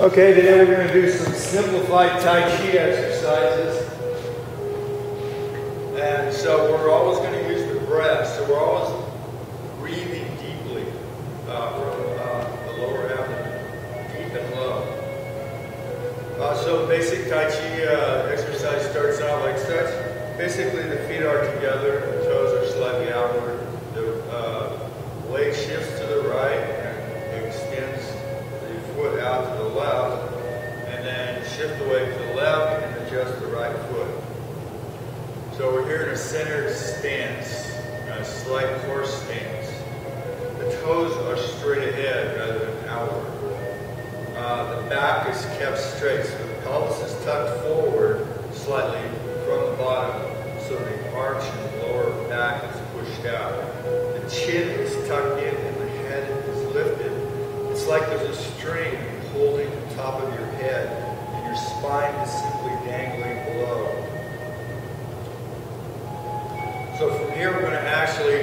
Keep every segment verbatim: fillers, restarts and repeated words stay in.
Okay, today we're going to do some simplified Tai Chi exercises. And so we're always going to use the breath, so we're always breathing deeply uh, from uh, the lower abdomen, deep and low. Uh, so basic Tai Chi uh, exercise starts out like such. Basically the feet are together, the toes are slightly outward, the uh, leg shifts to the right and extends the foot out to the left, and then shift the weight to the left and adjust the right foot. So we're here in a centered stance, in a slight horse stance. The toes are straight ahead rather than outward. Uh, the back is kept straight, so the pelvis is tucked forward slightly from the bottom, so the arch and lower back is pushed out. The chin is tucked in and the head is lifted. It's like there's a string holding the top of your head and your spine is simply dangling below. So from here we're going to actually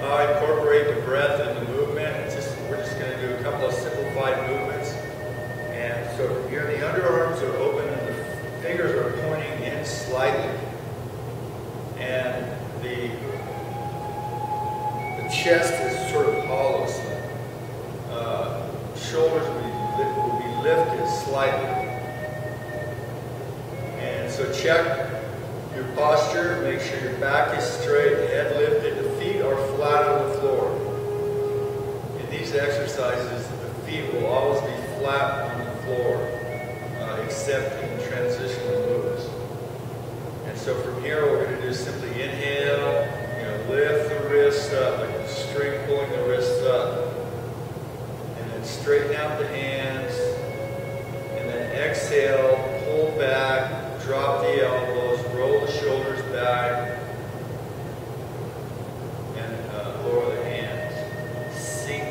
uh, incorporate the breath and the movement. It's just, we're just going to do a couple of simplified movements. And so from here the underarms are open and the fingers are pointing in slightly. And the, the chest is sort of hollow, so uh, shoulders will be, will be lifted slightly. And so check your posture, make sure your back is straight, head lifted, the feet are flat on the floor. In these exercises, the feet will always be flat on the floor, uh, except in transitional movements. And so from here, we're going to do simply inhale, you know, lift the wrists up, like a string pulling the wrists up. And then straighten out the hands. And then exhale, pull back, drop the elbows, roll the shoulders back. And uh, lower the hands. Sink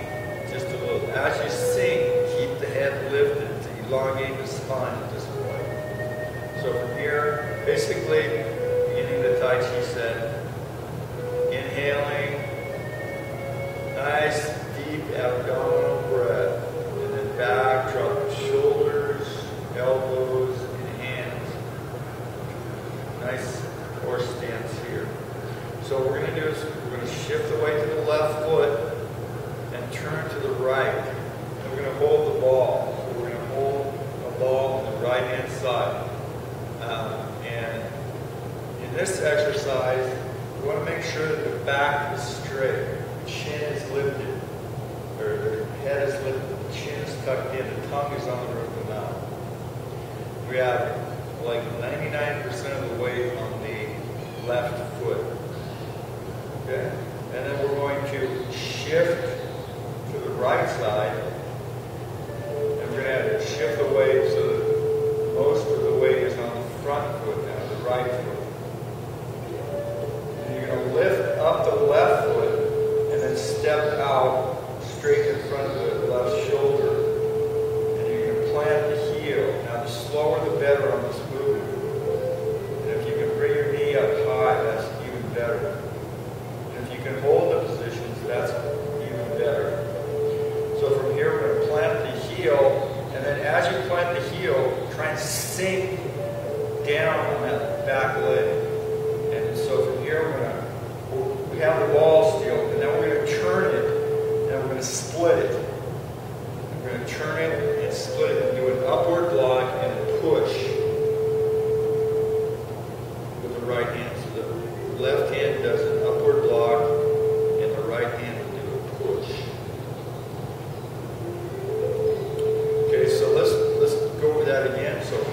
just a little. As you sink, keep the head lifted to elongate the spine at this point. So from here, basically, beginning the Tai Chi set, inhaling, nice deep abdominal breath, and then back, drop the shoulders, elbows, and hands. Nice horse stance here. So what we're going to do is we're going to shift the weight to the left foot and turn to the right. And we're going to hold the ball. So we're going to hold a ball on the right hand side. Um, In this exercise, you want to make sure that the back is straight, the chin is lifted, or the head is lifted, the chin is tucked in, the tongue is on the roof of the mouth. We have like ninety-nine percent of the weight on the left foot. Okay? And then we're going to shift to the right side, and we're going to shift the weight so that most of the weight is on the front foot now, the right foot. Lift up the left foot and then step out straight in front of the left shoulder. And you're going to plant the heel. Now, the slower the better on this movement. And if you can bring your knee up high, that's even better. And if you can hold the positions, that's even better. So from here, we're going to plant the heel. And then as you plant the heel, try and sink down on that back leg. And so from here, we're going to have the wall still, and then we're going to turn it, and we're going to split it. And we're going to turn it and split it, and do an upward block and push with the right hand. So the left hand does an upward block, and the right hand will do a push. Okay, so let's let's go over that again. So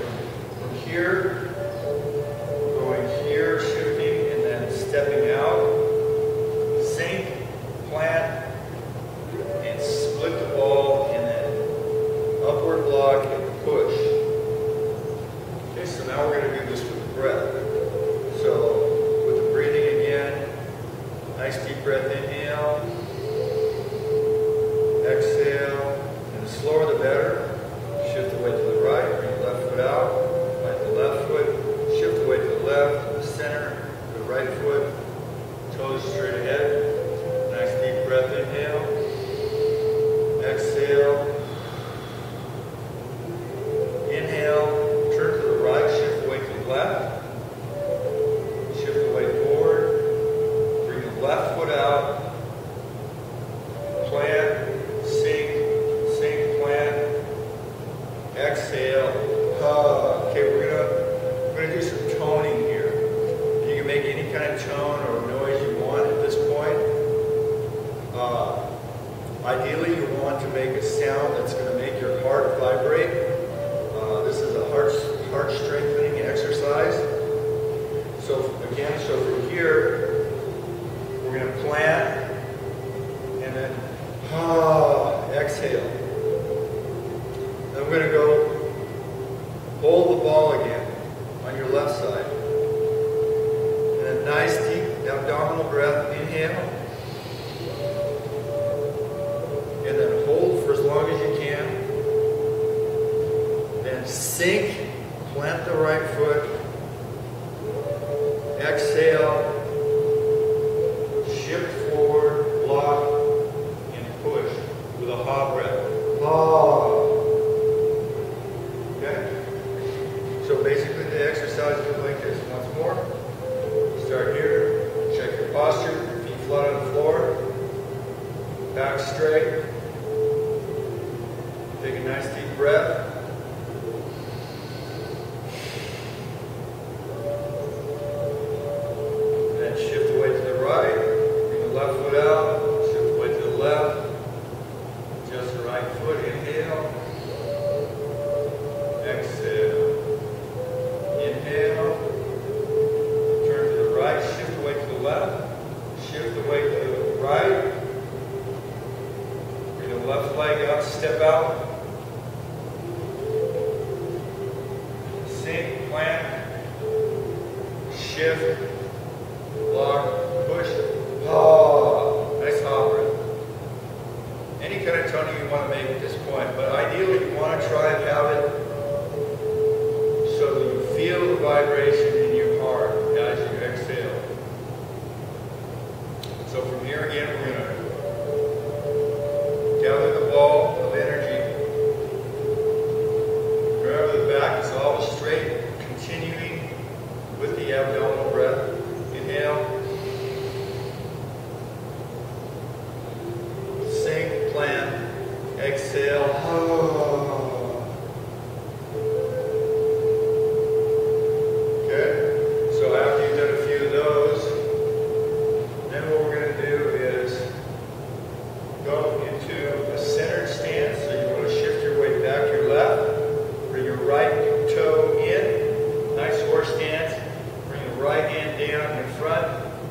Ideally, you want to make a sound that's going to make your heart vibrate. Uh, this is a heart, heart strengthening exercise. So again, so from here, we're going to plant and then ah, exhale. Then we're going to go hold the ball again on your left side. And a nice deep abdominal breath, inhale. And then hold for as long as you can. Then sink, plant the right foot, exhale, shift forward, block, and push with a ha breath. Ha. Okay? So basically the exercise goes like this. Once more, start here, check your posture, feet flat on the floor, back straight. Take a nice deep breath. And then shift the weight to the right. Bring the left foot out. Shift the weight to the left. Adjust the right foot. Inhale. Exhale. Inhale. Turn to the right. Shift the weight to the left. Shift the weight to the right. Bring the left leg out. Step out. Plant, shift, block, push, ha, nice ha breath. Any kind of toning you want to make at this point, but ideally you want to try and have it so that you feel the vibration in your heart as you exhale. So from here again, we're going to gather the ball of energy. Remember the back is always straight. Continuing with the abdominal breath. Inhale. Sink, plant, exhale. Okay? So after you've done a few of those, then what we're going to do is go into a centered stance. So you want to shift your weight back to your left, bring your right toe in. Nice horse stance, bring the right hand down in front,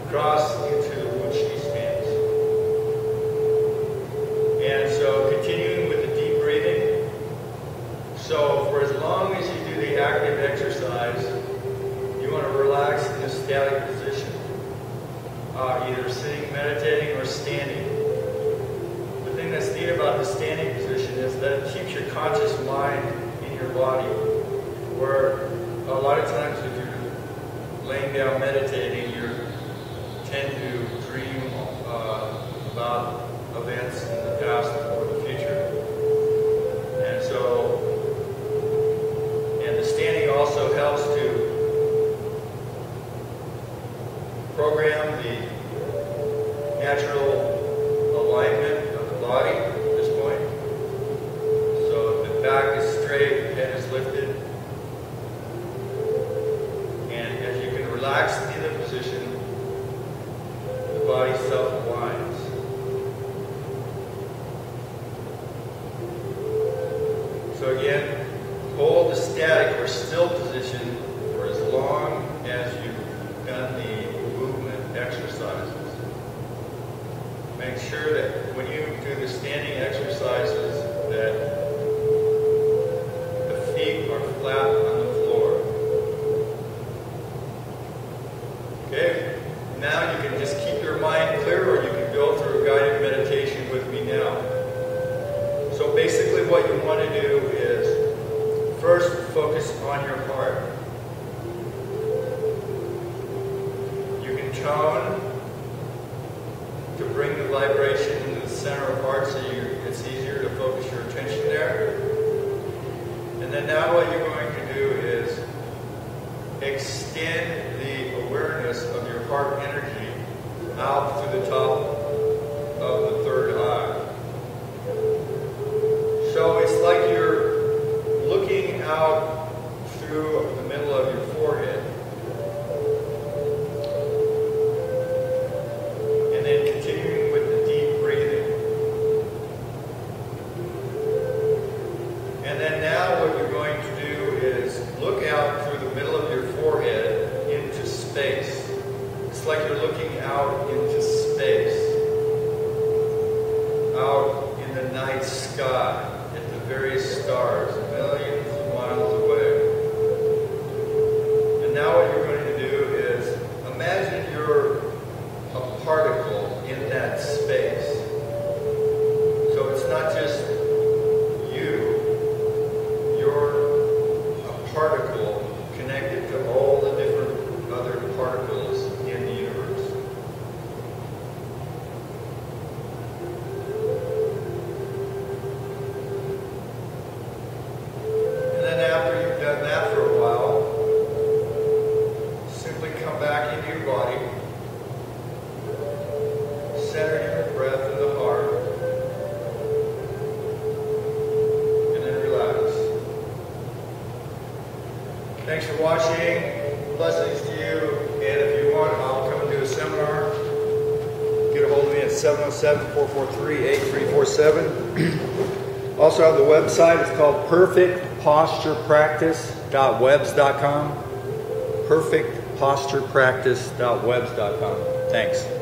cross into the Wuxi stance. And so continuing with the deep breathing. So for as long as you do the active exercise, you want to relax in a static position, uh, either sitting, meditating, or standing. The thing that's neat about the standing position is that it keeps your conscious mind in your body, where a lot of times if you're laying down meditating, you tend to dream uh, about events in the past or the future. And so, and the standing also helps to program the natural alignment of the body at this point. So the back is straight, the head is lifted. Relaxed in a position, the body self-aligns. So again, hold the static or still position for as long as you've done the movement exercises. Make sure that when you do the standing exercises that the feet are flat on the floor. Okay, now you can just keep your mind clear, or you can go through guided meditation with me now. So basically what you want to do is first focus on your heart. You can tone to bring the vibration into the center of heart so you, it's easier to focus your attention there. And then now what you're going to do is extend the awareness of your heart energy out through the top of the third eye. So it's like you're looking out through the middle of your forehead. And then continuing with the deep breathing. sky at the very stars millions of miles away. And now what you're going to do is imagine you're a particle in that space. So it's not just you, you're a particle connected to all the different other particles in the universe. And then after you've done that for a while, simply come back into your body, center your breath in the heart, and then relax. Thanks for watching. Blessings to you, and if you want, I'll come and do a seminar. Get a hold of me at seven oh seven, four four three, eight three four seven. Also on the website, it's called perfect posture practice dot webs dot com. perfect posture practice dot webs dot com. Thanks.